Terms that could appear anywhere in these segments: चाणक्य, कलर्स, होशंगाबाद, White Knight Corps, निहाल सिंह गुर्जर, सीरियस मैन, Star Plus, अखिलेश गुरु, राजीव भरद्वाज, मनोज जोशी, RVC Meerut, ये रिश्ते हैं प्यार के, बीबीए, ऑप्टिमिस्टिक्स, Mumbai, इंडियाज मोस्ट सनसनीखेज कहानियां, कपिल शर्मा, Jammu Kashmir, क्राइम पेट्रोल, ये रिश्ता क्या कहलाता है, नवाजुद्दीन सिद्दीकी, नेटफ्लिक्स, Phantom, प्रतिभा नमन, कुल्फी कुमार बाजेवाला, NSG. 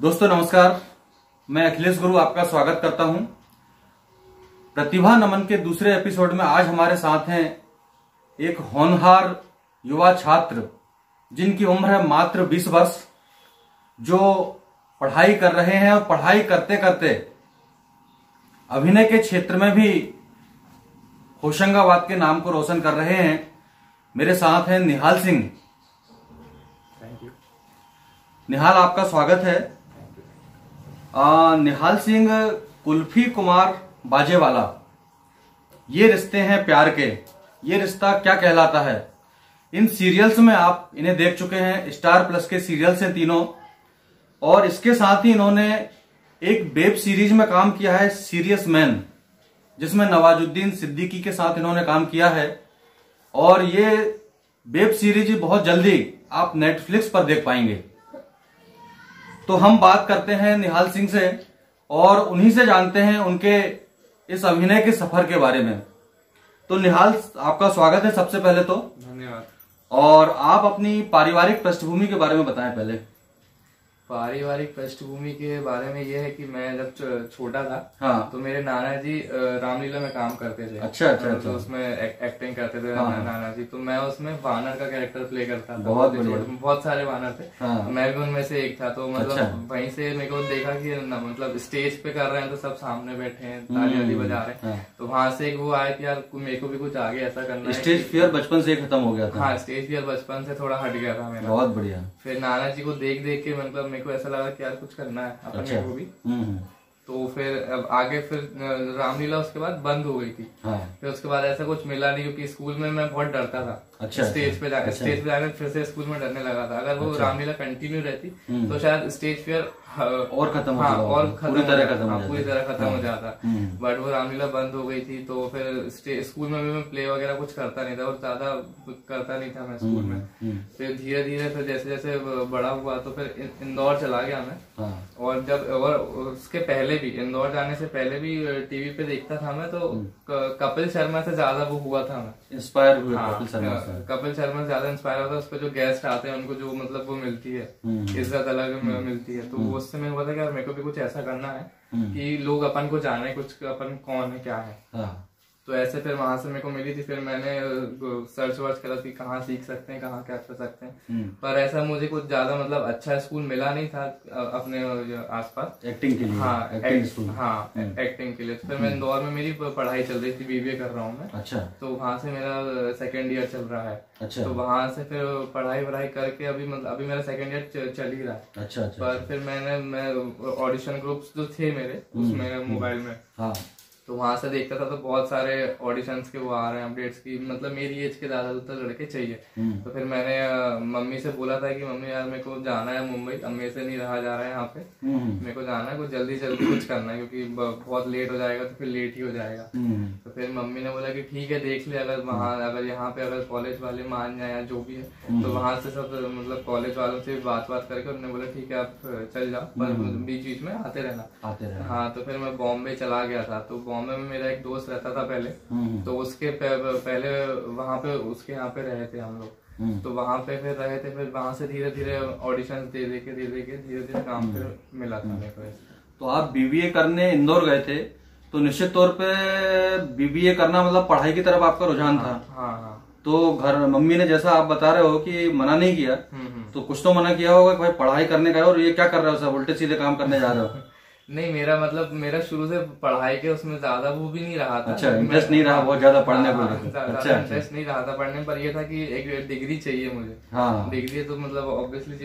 दोस्तों नमस्कार, मैं अखिलेश गुरु आपका स्वागत करता हूं। प्रतिभा नमन के दूसरे एपिसोड में आज हमारे साथ हैं एक होनहार युवा छात्र जिनकी उम्र है मात्र 20 वर्ष, जो पढ़ाई कर रहे हैं और पढ़ाई करते करते अभिनय के क्षेत्र में भी होशंगाबाद के नाम को रोशन कर रहे हैं। मेरे साथ हैं निहाल सिंह। थैंक यू निहाल, आपका स्वागत है। निहाल सिंह, कुल्फी कुमार बाजेवाला, ये रिश्ते हैं प्यार के, ये रिश्ता क्या कहलाता है, इन सीरियल्स में आप इन्हें देख चुके हैं। स्टार प्लस के सीरियल्स हैं तीनों, और इसके साथ ही इन्होंने एक वेब सीरीज में काम किया है सीरियस मैन, जिसमें नवाजुद्दीन सिद्दीकी के साथ इन्होंने काम किया है। और ये वेब सीरीज बहुत जल्दी आप नेटफ्लिक्स पर देख पाएंगे। तो हम बात करते हैं निहाल सिंह से और उन्हीं से जानते हैं उनके इस अभिनय के सफर के बारे में। तो निहाल, आपका स्वागत है सबसे पहले तो। धन्यवाद। और आप अपनी पारिवारिक पृष्ठभूमि के बारे में बताएं पहले। पारिवारिक पृष्ठभूमि के बारे में यह है कि मैं जब छोटा था, हाँ, तो मेरे नाना जी रामलीला में काम करते थे। अच्छा अच्छा, तो उसमें एक्टिंग करते थे, हाँ, नाना जी। तो मैं उसमें वानर का कैरेक्टर प्ले करता था। बहुत सारे वानर थे, हाँ, तो मैं भी उनमें से एक था। तो मतलब अच्छा, वहीं से मेरे को देखा कि मतलब स्टेज पे कर रहे हैं तो सब सामने बैठे हैं, ताली वाली बजा रहे हैं, तो वहाँ से एक वो आया कि यार मेरे को भी कुछ आगे ऐसा करना है। स्टेज फियर बचपन से खत्म हो गया था। हाँ, स्टेज फियर बचपन से थोड़ा हट गया था मेरा। बहुत बढ़िया। फिर नाना जी को देख देख के मतलब को ऐसा लगा कि यार कुछ करना है अपने। अच्छा, को भी। तो फिर अब आगे फिर रामलीला उसके बाद बंद हो गई थी, हाँ, फिर उसके बाद ऐसा कुछ मिला नहीं क्योंकि स्कूल में मैं बहुत डरता था। अच्छा, स्टेज पे जाकर फिर से स्कूल में डरने लगा था। अगर वो अच्छा, रामलीला कंटिन्यू रहती तो शायद स्टेज फियर और खत्म, हाँ, और पूरी तरह खत्म हो जाता। बट वो रामलीला बंद हो गई थी, तो फिर स्कूल में भी मैं प्ले वगैरह कुछ करता नहीं था और ज्यादा करता नहीं था मैं स्कूल में। फिर धीरे धीरे फिर जैसे जैसे बड़ा हुआ तो फिर इंदौर चला गया मैं। और जब और उसके पहले भी, इंदौर जाने से पहले भी टीवी पे देखता था मैं, तो कपिल शर्मा से ज्यादा वो हुआ था मैं, इंस्पायर हुआ कपिल शर्मा से ज्यादा इंस्पायर होता। उस पर जो गेस्ट आते हैं उनको जो मतलब वो मिलती है, इज्जत अलग मिलती है, तो उससे मैं बोला कि यार मेरे को भी कुछ ऐसा करना है कि लोग अपन को जाने, कुछ अपन कौन है क्या है। हाँ। तो ऐसे फिर वहां से मेरे को मिली थी। फिर मैंने सर्च वर्च करा कि कहाँ सीख सकते हैं, कहाँ क्या कर सकते हैं, पर ऐसा मुझे कुछ ज्यादा मतलब अच्छा स्कूल मिला नहीं था अपने आसपास एक्टिंग के लिए। हाँ, एक्टिंग के लिए। फिर मैं इंदौर में मेरी पढ़ाई चल रही थी, बीबीए कर रहा हूँ मैं। अच्छा। तो वहाँ से मेरा सेकेंड ईयर चल रहा है। अच्छा। तो वहाँ से फिर पढ़ाई करके अभी मतलब अभी मेरा सेकेंड ईयर चल ही रहा है। अच्छा। पर फिर मैं ऑडिशन ग्रुप्स जो थे मेरे उसमें मोबाइल में, तो वहां से देखता था तो बहुत सारे ऑडिशंस के वो आ रहे हैं अपडेट्स की, मतलब मेरी एज के ज्यादातर लड़के चाहिए। तो फिर मैंने मम्मी से बोला था कि मम्मी यार मेरे को जाना है मुंबई, अब मेरे से नहीं रहा जा रहा है यहाँ पे, मेरे को जाना है, कुछ जल्दी जल्दी कुछ करना है क्योंकि बहुत लेट हो जाएगा तो फिर लेट ही हो जाएगा। तो फिर मम्मी ने बोला कि ठीक है देख ले, अगर वहाँ अगर यहाँ पे अगर कॉलेज वाले मान जाए या जो भी है, तो वहाँ से सब मतलब कॉलेज वालों से बात करके उन्होंने बोला ठीक है आप चल जाओ, पर बीच में आते रहना। हाँ, तो फिर मैं बॉम्बे चला गया था। तो बॉम्बे में मेरा एक दोस्त रहता था पहले, तो उसके पहले वहाँ पे उसके यहाँ पे रहे थे हम लोग, तो वहाँ पे फिर रहे थे। फिर वहाँ से धीरे धीरे ऑडिशन दे के धीरे धीरे काम फिर मिला था मेरे को। तो आप बीबीए करने इंदौर गए थे, तो निश्चित तौर पे बीबीए करना मतलब पढ़ाई की तरफ आपका रुझान था। हाँ हाँ। तो घर मम्मी ने, जैसा आप बता रहे हो कि मना नहीं किया, तो कुछ तो मना किया होगा कि भाई पढ़ाई करने का है और ये क्या कर रहे हो, सब उल्टे सीधे काम करने जा रहे हो। नहीं, मेरा शुरू से पढ़ाई के उसमें ज्यादा वो भी नहीं रहा था। अच्छा, इंटरेस्ट नहीं रहा बहुत ज्यादा पढ़ने को। अच्छा, इंटरेस्ट नहीं रहा था पढ़ने पर। ये था कि एक डिग्री चाहिए मुझे। हाँ, डिग्री तो मतलब ऑब्वियसली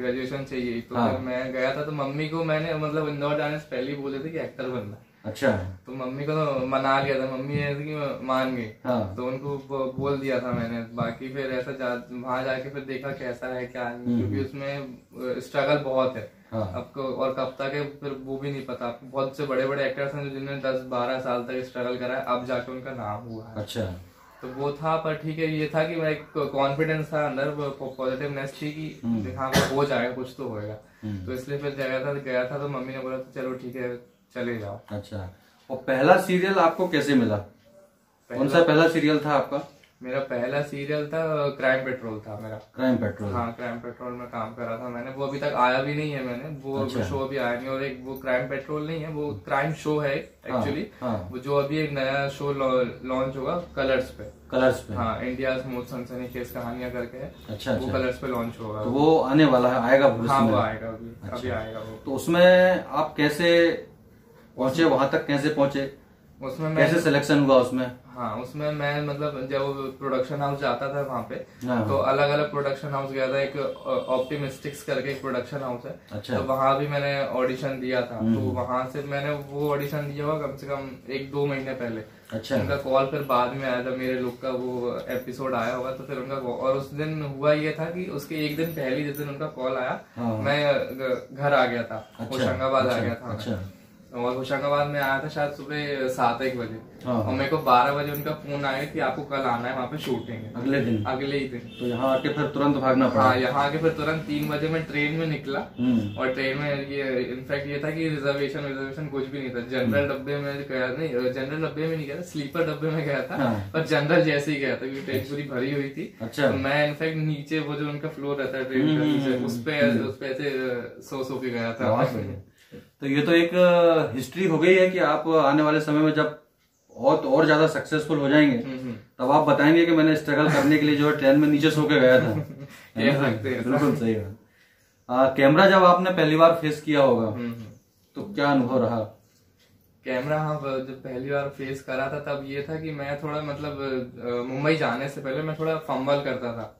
ग्रेजुएशन चाहिए। तो मैं गया था, तो मम्मी को मैंने मतलब इंदौर जाने से पहले ही बोले थे कि एक्टर बनना। अच्छा। तो मम्मी को तो मना लिया था, मम्मी ऐसे कि मान गई। हाँ। तो उनको बोल दिया था मैंने। बाकी फिर ऐसा वहां जाके फिर देखा कैसा है क्या है, क्योंकि उसमें स्ट्रगल बहुत है। हाँ। आपको और कब तक है फिर वो भी नहीं पता। बहुत से बड़े बड़े एक्टर्स हैं जिन्होंने 10-12 साल तक स्ट्रगल करा है, अब जाके उनका नाम हुआ है। अच्छा। तो वो था, पर ठीक है ये था कि मैं कॉन्फिडेंस था अंदर, पॉजिटिवनेस थी कि हाँ हो जाएगा, कुछ तो होएगा। तो इसलिए फिर गया था तो मम्मी ने बोला तो चलो ठीक है चले जाओ। अच्छा। और पहला सीरियल आपको कैसे मिला, कौन सा पहला सीरियल था आपका? मेरा पहला सीरियल था क्राइम पेट्रोल था मेरा। क्राइम पेट्रोल, हाँ, क्राइम पेट्रोल में काम करा था मैंने। वो अभी तक आया भी नहीं है, मैंने वो अच्छा। शो अभी आया नहीं। और एक वो क्राइम पेट्रोल नहीं है, वो क्राइम शो है एक्चुअली। वो जो अभी एक नया शो लॉन्च होगा कलर्स पे। कलर्स पे, हाँ, इंडियाज मोस्ट सनसनीखेज कहानियां करके है। अच्छा, वो कलर्स पे लॉन्च होगा। तो वो आने वाला है, आएगा भविष्य में। हाँ, वो आएगा, अभी आएगा वो। तो उसमें आप कैसे पहुंचे, वहां तक कैसे पहुंचे, उसमें कैसे सिलेक्शन हुआ उसमें? हाँ, उसमें मैं मतलब जब प्रोडक्शन हाउस जाता था वहाँ पे, तो अलग अलग प्रोडक्शन हाउस गया था। एक ऑप्टिमिस्टिक्स करके एक प्रोडक्शन हाउस है, अच्छा। तो वहाँ भी मैंने ऑडिशन दिया था। तो वहाँ से मैंने वो ऑडिशन दिया हुआ कम से कम 1-2 महीने पहले। अच्छा। उनका कॉल फिर बाद में आया था, मेरे लुक का वो एपिसोड आया होगा। तो फिर उनका, और उस दिन हुआ ये था कि उसके एक दिन पहले जिस दिन उनका कॉल आया, मैं घर आ गया था, होशंगाबाद आ गया था। और होशंगाबाद में आया था शायद सुबह 7-1 बजे, और मेरे को 12 बजे उनका फोन आया कि आपको कल आना है वहाँ पे, शूटिंग है अगले ही दिन। तो यहाँ आके फिर तुरंत भागना पड़ा। हाँ, यहाँ आके फिर तुरंत 3 बजे मैं ट्रेन में निकला। और ट्रेन में ये इनफैक्ट ये था कि रिजर्वेशन कुछ भी नहीं था। जनरल डब्बे में गया, नहीं जनरल डब्बे में नहीं गया था, स्लीपर डब्बे में गया था। पर जनरल जैसे ही गया था क्योंकि ट्रेन पूरी भरी हुई थी। अच्छा। मैं इनफैक्ट नीचे वो जो उनका फ्लोर रहता है ट्रेन का नीचे, उस पे ऐसे सो के गया था। तो ये तो एक हिस्ट्री हो गई है कि आप आने वाले समय में जब और ज्यादा सक्सेसफुल हो जाएंगे, तब आप बताएंगे कि मैंने स्ट्रगल करने के लिए जो है ट्रेन में नीचे सो के गया था। बिल्कुल सही है। कैमरा जब आपने पहली बार फेस किया होगा, तो क्या अनुभव रहा? कैमरा, हाँ, जब पहली बार फेस करा था तब ये था कि मैं थोड़ा मतलब मुंबई जाने से पहले मैं थोड़ा फंबल करता था,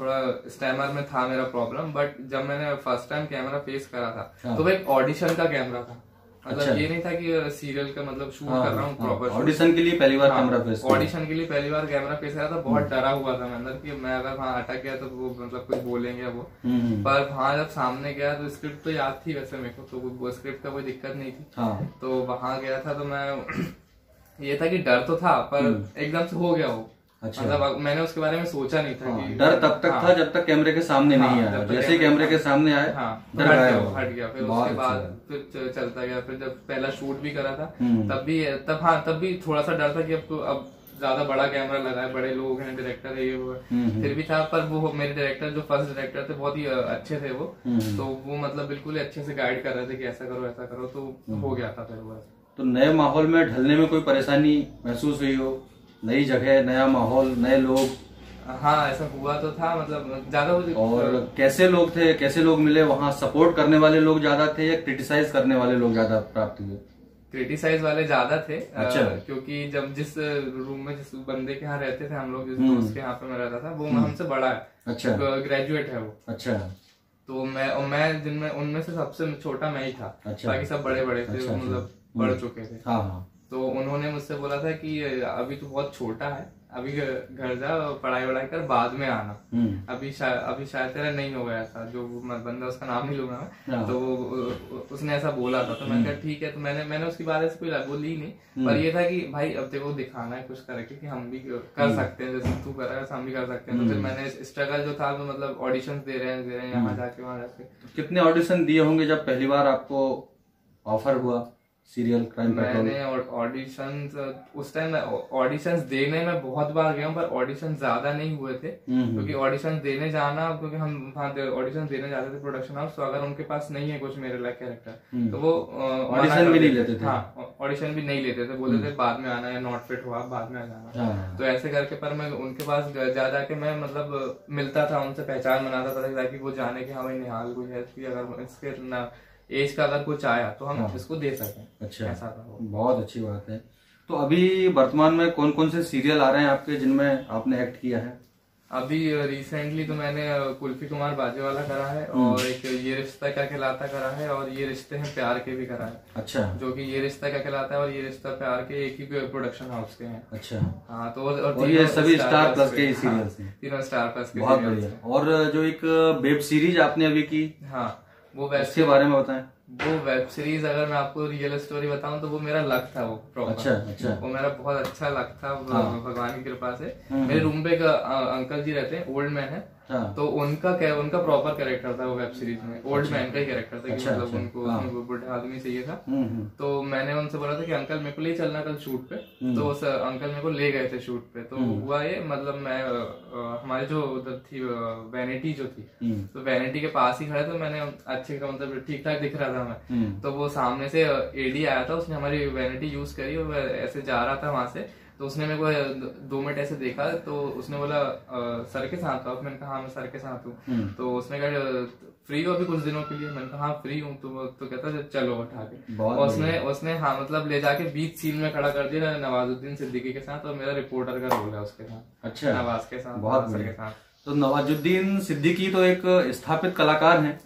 थोड़ा स्टैमर में था मेरा प्रॉब्लम। बट जब मैंने फर्स्ट टाइम कैमरा फेस करा था, तो वो एक ऑडिशन का कैमरा था। मतलब अच्छा। ये नहीं था कि सीरियल का मतलब शूट कर रहा हूँ प्रॉपर। ऑडिशन के लिए पहली बार कैमरा फेस, ऑडिशन के लिए पहली बार कैमरा फेस करा था। बहुत डरा हुआ था मैं अंदर कि मैं अगर वहाँ अटक गया तो वो मतलब कुछ बोलेंगे वो। पर वहाँ जब सामने गया तो स्क्रिप्ट तो याद थी वैसे मेरे को, तो स्क्रिप्ट का कोई दिक्कत नहीं थी। तो वहाँ गया था तो मैं, ये था कि डर तो था पर एकदम से हो गया वो। अच्छा। मतलब मैंने उसके बारे में सोचा नहीं था। हाँ, डर तब तक था जब तक कैमरे के सामने नहीं आया। जैसे कैमरे के सामने आया, हाँ, डर हट गया। फिर उसके बाद फिर चलता गया। फिर जब पहला शूट भी करा था तब भी थोड़ा सा डर था कि अब ज्यादा बड़ा कैमरा लगा है, बड़े लोग हैं, डायरेक्टर है ये वो, फिर भी था। पर वो मेरे डायरेक्टर जो फर्स्ट डायरेक्टर थे बहुत ही अच्छे थे वो। तो वो मतलब बिल्कुल अच्छे से गाइड कर रहे थे कि ऐसा करो ऐसा करो, तो हो गया था फिर वो। तो नए माहौल में ढलने में कोई परेशानी महसूस हुई हो? नई जगह, नया माहौल, नए लोग? हाँ, ऐसा हुआ तो था मतलब ज्यादा। और कैसे लोग थे, कैसे लोग मिले वहाँ? सपोर्ट करने वाले लोग ज्यादा थे या क्रिटिसाइज करने वाले लोग ज्यादा प्राप्त हुए? क्रिटिसाइज वाले ज्यादा थे। अच्छा। क्योंकि जब जिस रूम में, जिस बंदे के यहाँ रहते थे हम लोग, जिस दोस्त के यहाँ पे मैं रहता था, वो हमसे बड़ा है। अच्छा। ग्रेजुएट है वो। अच्छा। तो मैं जिनमें उनमें से सबसे छोटा मैं ही था, बाकी सब बड़े बड़े थे, मतलब बढ़ चुके थे। तो उन्होंने मुझसे बोला था कि अभी तो बहुत छोटा है, अभी घर जा, पढ़ाई वढ़ाई कर, बाद में आना, अभी शायद तेरा नहीं हो गया था। जो बंदा, उसका नाम नहीं लूंगा मैं, तो उसने ऐसा बोला था। तो मैंने कहा ठीक है। तो मैंने उसके बारे से कोई लगो ली नहीं। पर ये था कि भाई अब देखो दिखाना है कुछ करके कि हम भी कर सकते हैं, जैसे तू कर रहा है हम भी कर सकते हैं। तो फिर मैंने स्ट्रगल जो था वो मतलब ऑडिशन दे रहे हैं यहाँ जाके वहाँ जाके। कितने ऑडिशन दिए होंगे जब पहली बार आपको ऑफर हुआ सीरियल क्राइम पेट्रोल? मैंने ऑडिशन उस टाइम, ऑडिशंस देने में बहुत बार गया हूँ पर ऑडिशन ज्यादा नहीं हुए थे। क्योंकि ऑडिशन देने जाना, क्योंकि हम वहाँ ऑडिशन देने जाते थे प्रोडक्शन हाउस, तो अगर उनके पास नहीं है कुछ मेरे लायक कैरेक्टर तो वो ऑडिशन भी नहीं लेते थे। हाँ, ऑडिशन भी नहीं लेते थे, बोलते थे बाद में आना या नॉट फिट हुआ बाद में आना। तो ऐसे करके पर मैं उनके पास जा जाके मैं मतलब मिलता था उनसे, पहचान बनाता था ताकि वो जाने की हाँ भाई निहाल कोई है, अगर इसके एज का अगर कुछ आया तो हम इसको दे सकें। अच्छा, ऐसा था। बहुत अच्छी बात है। तो अभी वर्तमान में कौन कौन से सीरियल आ रहे हैं आपके जिनमें आपने एक्ट किया है? अभी रिसेंटली तो मैंने कुल्फी कुमार बाजेवाला करा है, और एक ये रिश्ता क्या कहलाता करा है, और ये रिश्ते हैं प्यार के भी करा है। अच्छा। जो कि ये रिश्ता क्या कहलाता है और ये रिश्ता प्यार के एक ही प्रोडक्शन हाउस के हैं। अच्छा। हाँ, तो और ये सभी स्टार प्लस के सीरियल्स हैं, तीनों स्टार प्लस के। बहुत बढ़िया। और जो एक वेब सीरीज आपने अभी की, हाँ, वो वेब के बारे में बताएं। वो वेब सीरीज, अगर मैं आपको रियल स्टोरी बताऊं तो वो मेरा लक था वो प्रॉपर। अच्छा। वो मेरा बहुत अच्छा लक था। हाँ। भगवान की कृपा से मेरे रूम पे एक अंकल जी रहते हैं, ओल्ड मैन है, हाँ। तो उनका प्रॉपर कैरेक्टर था वो वेब सीरीज में, ओल्ड मैन का ही कैरेक्टर था। अच्छा, मतलब उनको हाँ। बुढ़े आदमी चाहिए था। तो मैंने उनसे बोला था कि अंकल मेरे को ले चलना कल शूट पे, तो अंकल मेरे को ले गए थे शूट पे। तो हुआ ये मतलब मैं हमारे जो उधर थी वैनिटी जो थी, तो वैनिटी के पास ही खड़ा, तो मैंने अच्छे का मतलब ठीक ठाक दिख रहा था मैं। तो वो सामने से एडी आया था, उसने हमारी वैनिटी यूज करी और ऐसे जा रहा था वहां से। तो उसने मेरे को 2 मिनट ऐसे देखा, तो उसने बोला सर के साथ हो? मैंने कहा हाँ मैं सर के साथ हूँ। तो उसने कहा फ्री हो अभी कुछ दिनों के लिए? मैंने कहा हाँ फ्री हूँ। तो कहता है चलो उठा के, उसने हाँ मतलब ले जाके बीच सीन में खड़ा कर दिया नवाजुद्दीन सिद्दीकी के साथ, और मेरा रिपोर्टर का रोल है उसके साथ। अच्छा, नवाज के साथ, बहुत सर के साथ। तो नवाजुद्दीन सिद्दीकी तो एक स्थापित कलाकार है,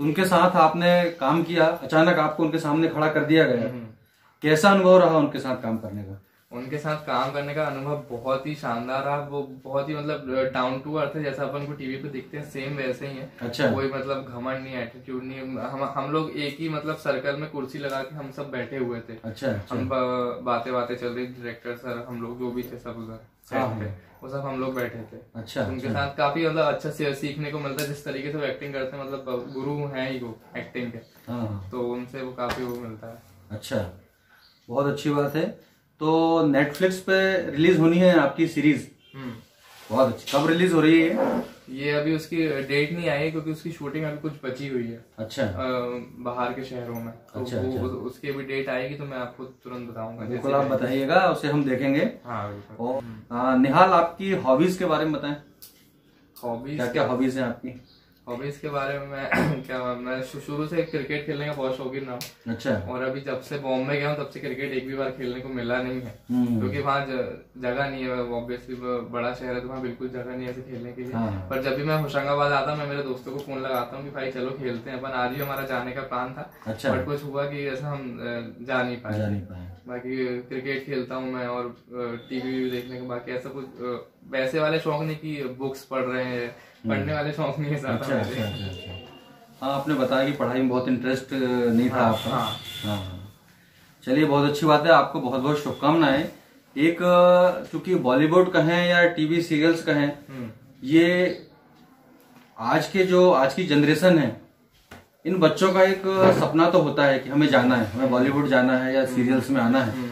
उनके साथ आपने काम किया, अचानक आपको उनके सामने खड़ा कर दिया गया, कैसा अनुभव रहा उनके साथ काम करने का? उनके साथ काम करने का अनुभव बहुत ही शानदार रहा। वो बहुत ही मतलब डाउन टू अर्थ है, जैसा अपन को टीवी पे दिखते हैं सेम वैसे ही है। अच्छा। कोई मतलब घमंड नहीं, एटीट्यूड नहीं। हम लोग एक ही मतलब सर्कल में कुर्सी लगा के हम सब बैठे हुए थे। अच्छा, अच्छा। हम बातें चल रही, डायरेक्टर सर हम लोग जो भी थे सब उधर सेट पे, वो सब हम लोग बैठे थे। अच्छा, उनके अच्छा। साथ काफी मतलब अच्छा से सीखने को मिलता है, जिस तरीके से वो एक्टिंग करते हैं, मतलब गुरु है ही वो एक्टिंग के, तो उनसे वो काफी वो मिलता है। अच्छा, बहुत अच्छी बात है। तो नेटफ्लिक्स पे रिलीज होनी है आपकी सीरीज, बहुत अच्छी। कब रिलीज हो रही है ये? अभी उसकी डेट नहीं आई है, क्योंकि उसकी शूटिंग अभी कुछ बची हुई है। अच्छा, बाहर के शहरों में। तो अच्छा, वो, अच्छा। उसकी अभी डेट आएगी तो मैं आपको तुरंत बताऊंगा। बिल्कुल, आप बताइएगा, उसे हम देखेंगे। हाँ। निहाल, आपकी हॉबीज के बारे में बताएं। हॉबीज, क्या क्या हॉबीज है आपकी? हॉबीज के बारे में क्या, मैं शुरू से क्रिकेट खेलने का बहुत शौकीन रहा हूँ। अच्छा। और अभी जब से बॉम्बे गया हूँ तब से क्रिकेट एक भी बार खेलने को मिला नहीं है, क्योंकि वहाँ जगह नहीं है। ऑब्वियसली बड़ा शहर है तो वहाँ बिल्कुल जगह नहीं है ऐसे खेलने के लिए। हाँ। पर जब भी मैं होशंगाबाद आता हूँ, मैं मेरे दोस्तों को फोन लगाता हूँ कि भाई चलो खेलते हैं अपन। आज ही हमारा जाने का प्लान था। अच्छा। बट कुछ हुआ कि ऐसा हम जा नहीं पाए। बाकी क्रिकेट खेलता हूँ मैं, और टीवी भी देखने के, बाकी ऐसा कुछ वैसे वाले शौक नहीं कि बुक्स पढ़ रहे हैं, पढ़ने वाले शौक नहीं है। अच्छा, अच्छा, अच्छा। हाँ, आपने बताया कि पढ़ाई में बहुत इंटरेस्ट नहीं था आपका। हाँ, हाँ, हाँ। चलिए, बहुत अच्छी बात है। आपको बहुत बहुत शुभकामनाएं। एक चूंकि बॉलीवुड कहें या टीवी सीरियल्स कहें, ये आज की जनरेशन है, इन बच्चों का एक सपना तो होता है कि हमें जाना है, हमें बॉलीवुड जाना है या सीरियल्स में आना है।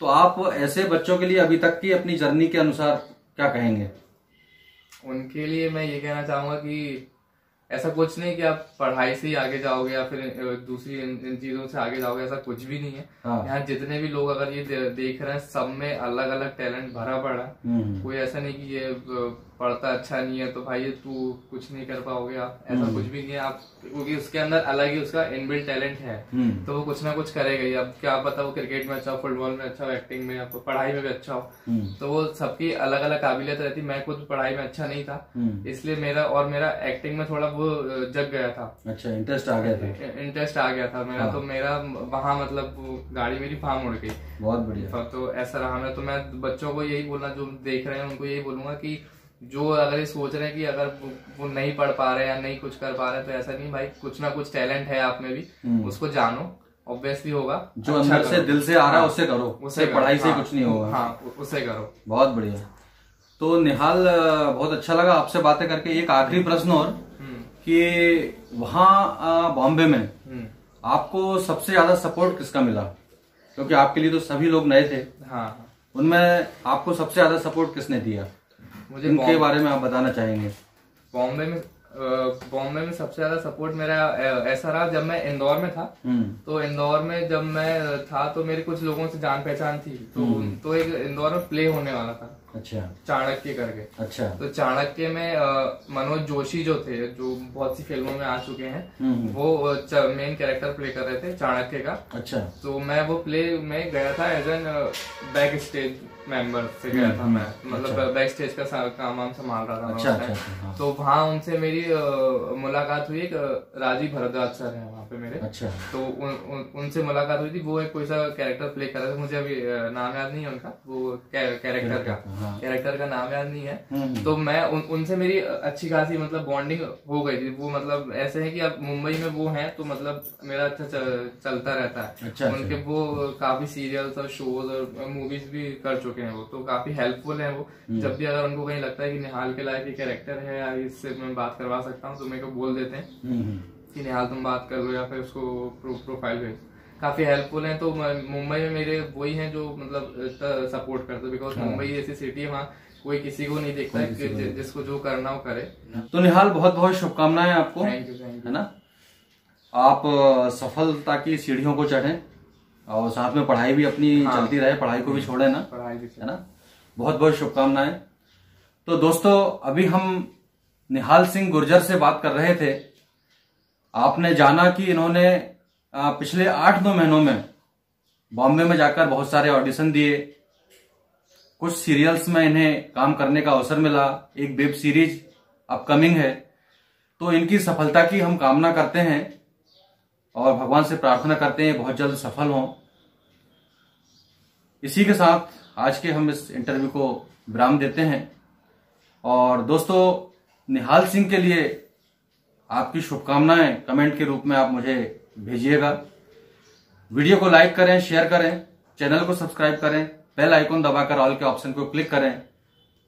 तो आप ऐसे बच्चों के लिए अभी तक की अपनी जर्नी के अनुसार क्या कहेंगे? उनके लिए मैं ये कहना चाहूंगा कि ऐसा कुछ नहीं कि आप पढ़ाई से ही आगे जाओगे या फिर दूसरी इन चीजों से आगे जाओगे, ऐसा कुछ भी नहीं है। हाँ। यहाँ जितने भी लोग अगर ये देख रहे हैं, सब में अलग अलग टैलेंट भरा पड़ा। कोई ऐसा नहीं कि ये पढ़ता अच्छा नहीं है तो भाई ये तू कुछ नहीं कर पाओगे, आप ऐसा कुछ भी नहीं है। आप क्योंकि उसके अंदर अलग ही उसका इनबिल्ट टैलेंट है, तो वो कुछ ना कुछ करेगा ही। अब क्या पता वो क्रिकेट में अच्छा हो, फुटबॉल में अच्छा हो, एक्टिंग में, आपको पढ़ाई में भी अच्छा हो, तो वो सबकी अलग अलग काबिलियत रहती। मैं खुद पढ़ाई में अच्छा नहीं था, इसलिए मेरा एक्टिंग में थोड़ा वो जग गया था। अच्छा, इंटरेस्ट आ गया था मेरा। हाँ। तो मेरा वहाँ मतलब गाड़ी मेरी फार्म उड़ गई। बहुत बढ़िया। तो ऐसा रहा मेरा। तो मैं बच्चों को यही बोलना, जो देख रहे हैं उनको यही बोलूंगा कि जो अगर ये सोच रहे हैं कि अगर वो नहीं पढ़ पा रहे या नहीं कुछ कर पा रहे, तो ऐसा नहीं भाई, कुछ ना कुछ टैलेंट है आप में भी, उसको जानो। ऑब्वियसली होगा जो अच्छा अंदर से दिल से आ रहा है। हाँ, उससे करो, उससे पढ़ाई से कुछ नहीं होगा। हाँ, उससे करो। बहुत बढ़िया। तो निहाल, बहुत अच्छा लगा आपसे बातें करके। एक आखिरी प्रश्न और, कि वहाँ बॉम्बे में आपको सबसे ज्यादा सपोर्ट किसका मिला? क्योंकि आपके लिए तो सभी लोग नए थे। हाँ, उनमें आपको सबसे ज्यादा सपोर्ट किसने दिया, मुझे उनके बारे में आप बताना चाहेंगे? बॉम्बे में सबसे ज्यादा सपोर्ट मेरा ऐसा रहा, जब मैं इंदौर में था, तो इंदौर में जब मैं था तो मेरे कुछ लोगों से जान पहचान थी। तो एक इंदौर में प्ले होने वाला था। अच्छा। चाणक्य करके। अच्छा। तो चाणक्य में मनोज जोशी जो थे, जो बहुत सी फिल्मों में आ चुके हैं, वो मेन कैरेक्टर प्ले कर रहे थे चाणक्य का। अच्छा। तो मैं वो प्ले में गया था as an back stage member से गया था मैं, मतलब बैक स्टेज का काम वाम संभाल रहा था। अच्छा, अच्छा, हाँ। तो वहाँ उनसे मेरी मुलाकात हुई, राजीव भरद्वाज सर है वहाँ पे मेरे। अच्छा। तो उनसे मुलाकात हुई थी, वो एक कोई सा कैरेक्टर प्ले कर रहे थे, मुझे अभी नाम याद नहीं है उनका, वो कैरेक्टर का नाम याद नहीं है। तो मैं उनसे मेरी अच्छी खासी मतलब बॉन्डिंग हो गई थी। वो मतलब ऐसे है कि अब मुंबई में वो है तो मतलब मेरा अच्छा चलता रहता है। उनके वो काफी सीरियल्स और शोज और मूवीज भी कर चुके चुके हैं वो, तो काफी हेल्पफुल है वो। जब भी अगर उनको कहीं लगता है कि निहाल के लायक कैरेक्टर है या इससे मैं बात करवा सकता हूँ, तो मेरे को बोल देते हैं कि निहाल तुम बात कर लो या फिर उसको प्रोफाइल भेज। काफी हेल्पफुल हैं। तो मुंबई में मेरे वही हैं जो मतलब सपोर्ट करते हैं, बिकॉज मुंबई ऐसी सिटी है वहाँ कोई किसी को नहीं देखता है, जिसको जो करना हो करे। तो निहाल बहुत बहुत शुभकामनाएं आपको, थैंक यू, है ना। आप सफलता की सीढ़ियों को चढ़ें और साथ में पढ़ाई भी अपनी चलती रहे, पढ़ाई को भी छोड़े ना, है ना। बहुत बहुत शुभकामनाएं। तो दोस्तों, अभी हम निहाल सिंह गुर्जर से बात कर रहे थे। आपने जाना कि इन्होंने पिछले 8-9 महीनों में बॉम्बे में जाकर बहुत सारे ऑडिशन दिए, कुछ सीरियल्स में इन्हें काम करने का अवसर मिला, एक वेब सीरीज अपकमिंग है। तो इनकी सफलता की हम कामना करते हैं और भगवान से प्रार्थना करते हैं बहुत जल्द सफल हों। इसी के साथ आज के हम इस इंटरव्यू को विराम देते हैं। और दोस्तों, निहाल सिंह के लिए आपकी शुभकामनाएं कमेंट के रूप में आप मुझे भेजिएगा। वीडियो को लाइक करें, शेयर करें, चैनल को सब्सक्राइब करें, बेल आइकॉन दबाकर ऑल के ऑप्शन को क्लिक करें,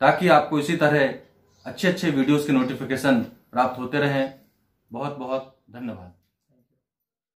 ताकि आपको इसी तरह अच्छे अच्छे वीडियोस के नोटिफिकेशन प्राप्त होते रहें। बहुत बहुत धन्यवाद।